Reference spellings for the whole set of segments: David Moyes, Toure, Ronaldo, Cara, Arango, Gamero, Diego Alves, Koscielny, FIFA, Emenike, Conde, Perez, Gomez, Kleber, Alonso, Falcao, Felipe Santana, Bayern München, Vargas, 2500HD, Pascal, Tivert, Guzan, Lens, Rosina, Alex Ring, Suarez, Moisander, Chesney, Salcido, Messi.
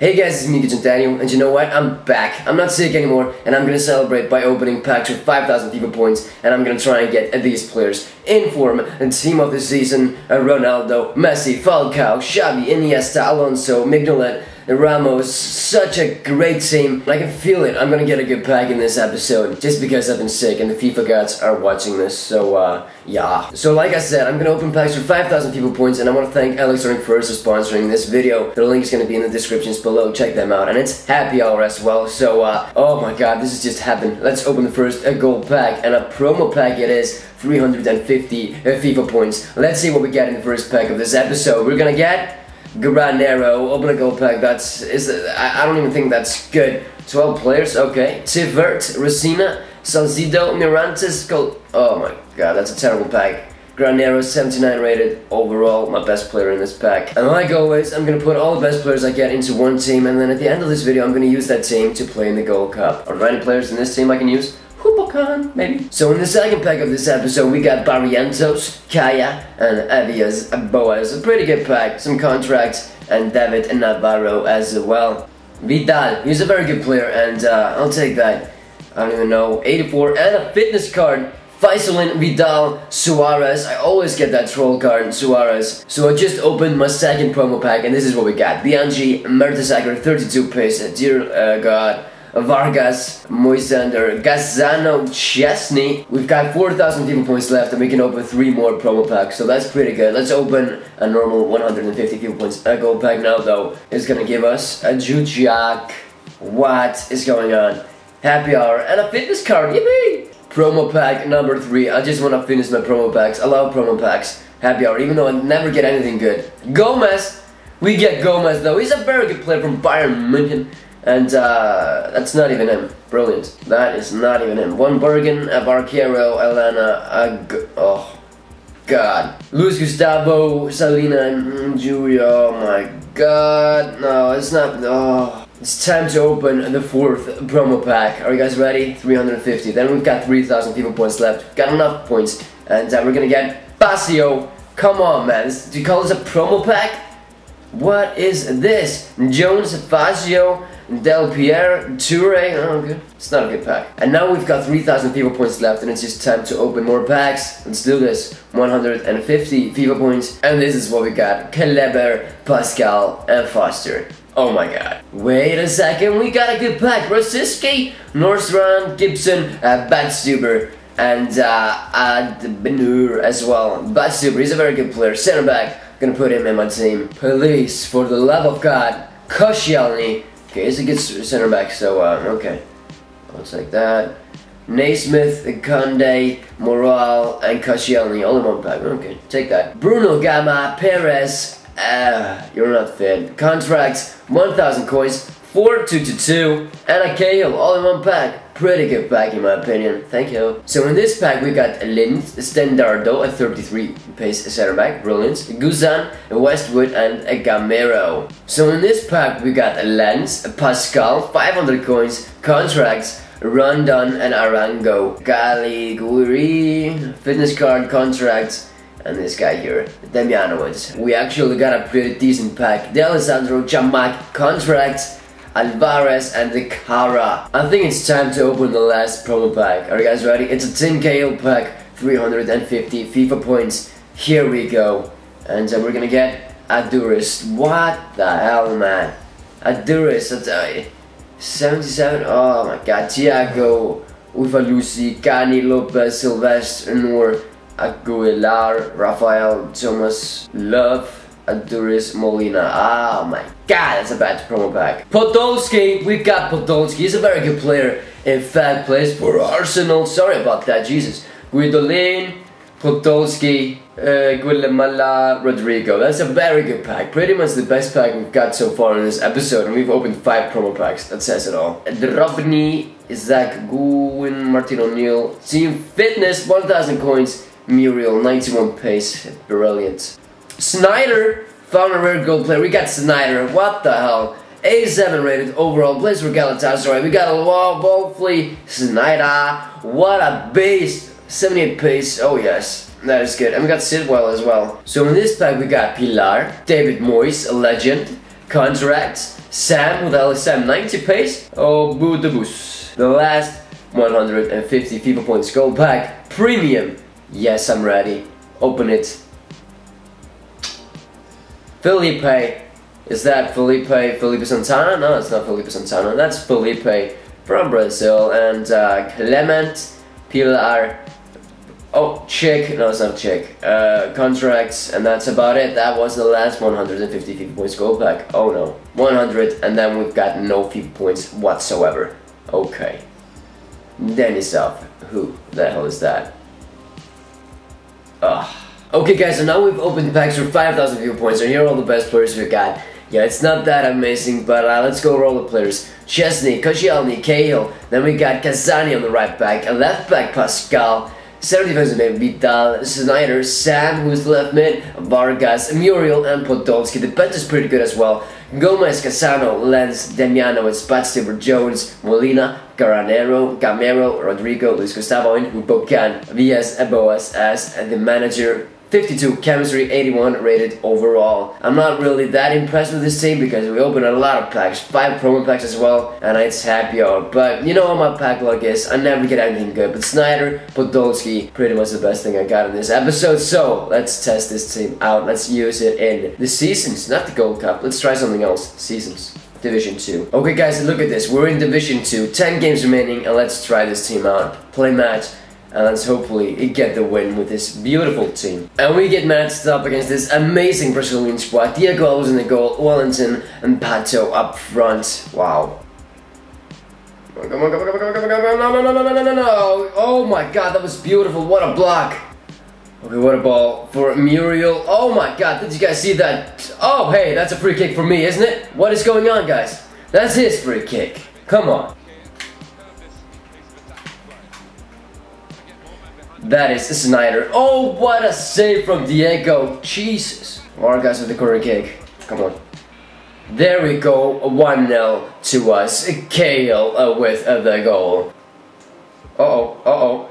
Hey guys, it's me, Gudjon Daniel, and you know what? I'm back. I'm not sick anymore, and I'm gonna celebrate by opening packs with 5,000 FIFA points, and I'm gonna try and get these players in form and team of the season: Ronaldo, Messi, Falcao, Xavi, Iniesta, Alonso, Mignolet, Ramos. Such a great team. I can feel it. I'm gonna get a good pack in this episode, just because I've been sick and the FIFA gods are watching this. So yeah. So like I said, I'm gonna open packs for 5,000 FIFA points, and I want to thank Alex Ring for sponsoring this video. The link is gonna be in the descriptions below. Check them out, and it's happy hour as well. So oh my god, this has just happened. Let's open the first gold pack, and a promo pack it is. 350 FIFA points. Let's see what we get in the first pack of this episode. We're gonna get Granero. Open a gold pack. I don't even think that's good. 12 players. Okay. Tivert, Rosina, Salcido, Mirantes. Oh my god, that's a terrible pack. Granero, 79 rated overall, my best player in this pack. And like always, I'm gonna put all the best players I get into one team, and then at the end of this video, I'm gonna use that team to play in the Gold Cup. Are there any players in this team I can use? Maybe. So in the second pack of this episode, we got Barrientos, Kaya, and Villas-Boas. A pretty good pack, some contracts, and David and Navarro as well. Vidal, he's a very good player, and I'll take that. I don't even know. 84 and a fitness card. Faisal, Vidal, Suarez. I always get that troll card, Suarez. So I just opened my second promo pack, and this is what we got: Bianchi, Mertesacker, 32 pace. Dear God. Vargas, Moisander, Gazzano, Chesney. We've got 4,000 FIFA points left, and we can open 3 more promo packs, so that's pretty good. Let's open a normal 150 FIFA points gold pack now, though. It's gonna give us a Jujac. What is going on? Happy hour and a fitness card. Yippee! Promo pack number 3. I just wanna finish my promo packs. I love promo packs. Happy hour, even though I never get anything good. Gomez. We get Gomez though. He's a very good player from Bayern München. And that's not even him. Brilliant. That is not even him. One Bergen, a Barquero, Elena, oh, God. Luis Gustavo, Salina, Julia, oh my God. No, it's not, oh. It's time to open the 4th promo pack. Are you guys ready? 350. Then we've got 3,000 people points left. We've got enough points. And we're gonna get Fasio. Come on, man. Do you call this a promo pack? What is this? Jones, Fasio, Del Pierre, Toure. Oh, good. It's not a good pack. And now we've got 3,000 FIFA points left, and it's just time to open more packs. Let's do this. 150 FIFA points, and this is what we got: Kleber, Pascal, and Foster. Oh my god. Wait a second, we got a good pack. Rosiski, Nordstrand, Gibson, Badstuber, and Aduriz as well. Badstuber, he's a very good player. Center back. Gonna put him in my team. Please, for the love of God. Koscielny. Okay, he's a good center back, so okay. I'll take that. Naismith, Conde, Morale, and Koscielny. All in one pack. Okay, take that. Bruno Gama, Perez. You're not fit. Contracts, 1,000 coins, 4-2-2-2, and a KO. All in one pack. Pretty good pack in my opinion, thank you. So in this pack we got Lens, Standardo, a 33 pace center back, brilliant. Guzan, Westwood, and Gamero. So in this pack we got Lens, Pascal, 500 coins, contracts, Rondon and Arango, Caliguri, fitness card, contracts, and this guy here, Demianowicz. We actually got a pretty decent pack. D'Alessandro, Jamak, contracts, Alvarez, and the Cara. I think it's time to open the last promo pack. Are you guys ready? It's a 10 KO pack, 350 FIFA points. Here we go. And we're gonna get Aduriz. What the hell, man? Aduriz, 77. Oh my god. Thiago, Ufalusi, Cani, Lopez, Sylvester, Noor, Aguilar, Rafael, Thomas, Love, Aduriz, Molina. Oh my god, that's a bad promo pack. Podolski, we've got Podolski. He's a very good player. In fact, plays for Arsenal. Sorry about that, Jesus. Guidolin, Podolski, Guillemala, Rodrigo. That's a very good pack. Pretty much the best pack we've got so far in this episode, and we've opened 5 promo packs. That says it all. Drobny, Zach Gwyn, Martin O'Neill, Team Fitness, 1,000 coins, Muriel, 91 pace. Brilliant. Snyder, found a rare gold player. We got Snyder. What the hell? 87 rated overall. Plays for Galatasaray. We got a Wolfley, Snyder. What a beast. 78 pace. Oh yes, that is good. And we got Sidwell as well. So in this pack we got Pilar, David Moyes, a legend, contracts, Sam with LSM 90 pace or Budabus. The last 150 FIFA points go back. Premium. Yes, I'm ready. Open it. Felipe. Is that Felipe Santana? No, it's not Felipe Santana. That's Felipe from Brazil. And Clement Pilar. Oh, Czech. No, it's not Czech. Contracts, and that's about it. That was the last 150 FIFA points go back. Oh no. 100, and then we've got no FIFA points whatsoever. Okay. Denisov. Who the hell is that? Ugh. Okay guys, so now we've opened packs for 5,000 FIFA points, and here are all the best players we got. Yeah, it's not that amazing, but let's go roll the players. Chesney, Koscielny, Cahill, then we got Kazani on the right back, a left back Pascal, center defensive name Vidal, Snyder, Sam who's left mid, Vargas, Muriel and Podolski. The bench is pretty good as well. Gomez, Casano, Lens, Damiano, it's Badstuber, Jones, Molina, Granero, Gamero, Rodrigo, Luis Gustavo and Hubokan. Villas-Boas as the manager. 52 chemistry, 81 rated overall. I'm not really that impressed with this team because we opened a lot of packs, 5 promo packs as well, and it's happier. But you know how my pack luck is, I never get anything good. But Snyder, Podolski, pretty much the best thing I got in this episode. So let's test this team out. Let's use it in the seasons, not the Gold Cup. Let's try something else. Seasons. Division 2. Okay guys, look at this. We're in Division 2, 10 games remaining, and let's try this team out. Play match. And let's hopefully get the win with this beautiful team. And we get matched up against this amazing Brazilian squad. Diego Alves in the goal, Wellington and Pato up front. Wow. Come on, come on, come on, come on, come on, come on. No, no, no, no, no, no, no. Oh my god, that was beautiful. What a block. Okay, what a ball for Muriel. Oh my god, did you guys see that? Oh, hey, that's a free kick for me, isn't it? What is going on, guys? That's his free kick. Come on. That is Snyder. Oh, what a save from Diego. Jesus. Vargas with the corner kick. Come on. There we go. 1-0 to us. Kale with the goal. Uh-oh. Uh-oh.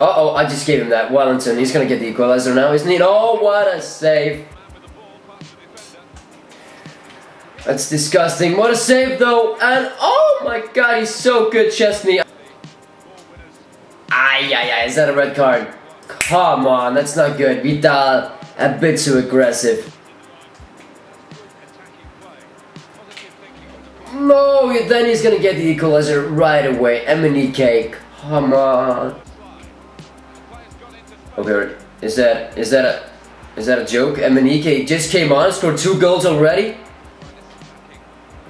Uh-oh. I just gave him that. Wellington. He's going to get the equalizer now, isn't he? Oh, what a save. That's disgusting. What a save, though. And oh, my God. He's so good, Chesney. Is that a red card? Come on, that's not good. Vidal, a bit too aggressive. No, then he's gonna get the equalizer right away. Emenike, come on. Okay, is that a joke? Emenike just came on, scored 2 goals already.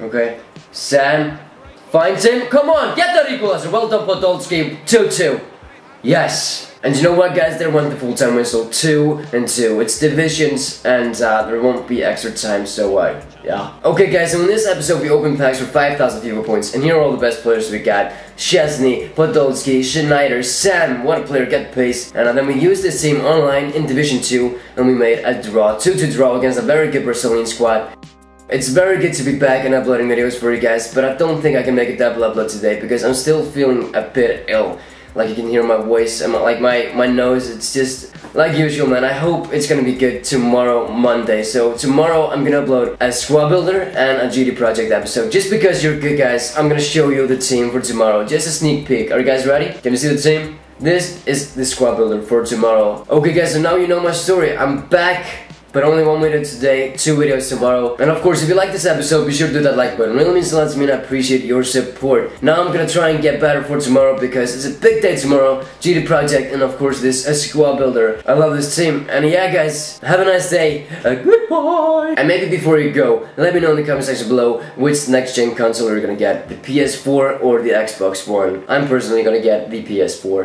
Okay, Sam finds him. Come on, get that equalizer. Well done, Podolski. 2-2. Yes, and you know what guys, they won the full-time whistle, 2-2, it's divisions, and there won't be extra time, so yeah. Okay guys, so in this episode we opened packs for 5,000 FIFA points, and here are all the best players we got. Chesney, Podolski, Schneider, Sam, what a player, get pace, and then we used this team online in Division 2, and we made a draw, 2-2 draw against a very good Brazilian squad. It's very good to be back and uploading videos for you guys, but I don't think I can make a double upload today, because I'm still feeling a bit ill. Like you can hear my voice and like my nose, it's just like usual, man. I hope it's gonna be good tomorrow, Monday. So tomorrow I'm gonna upload a squad builder and a GD project episode. Just because you're good guys, I'm gonna show you the team for tomorrow. Just a sneak peek. Are you guys ready? Can you see the team? This is the squad builder for tomorrow. Okay guys, so now you know my story. I'm back. But only 1 video today, 2 videos tomorrow. And of course, if you like this episode, be sure to do that like button. It really means a lot to me and I appreciate your support. Now I'm gonna try and get better for tomorrow because it's a big day tomorrow. GD Project and of course this squad builder. I love this team. And yeah guys, have a nice day. Goodbye. And maybe before you go, let me know in the comment section below which next gen console you're gonna get. The PS4 or the Xbox One. I'm personally gonna get the PS4.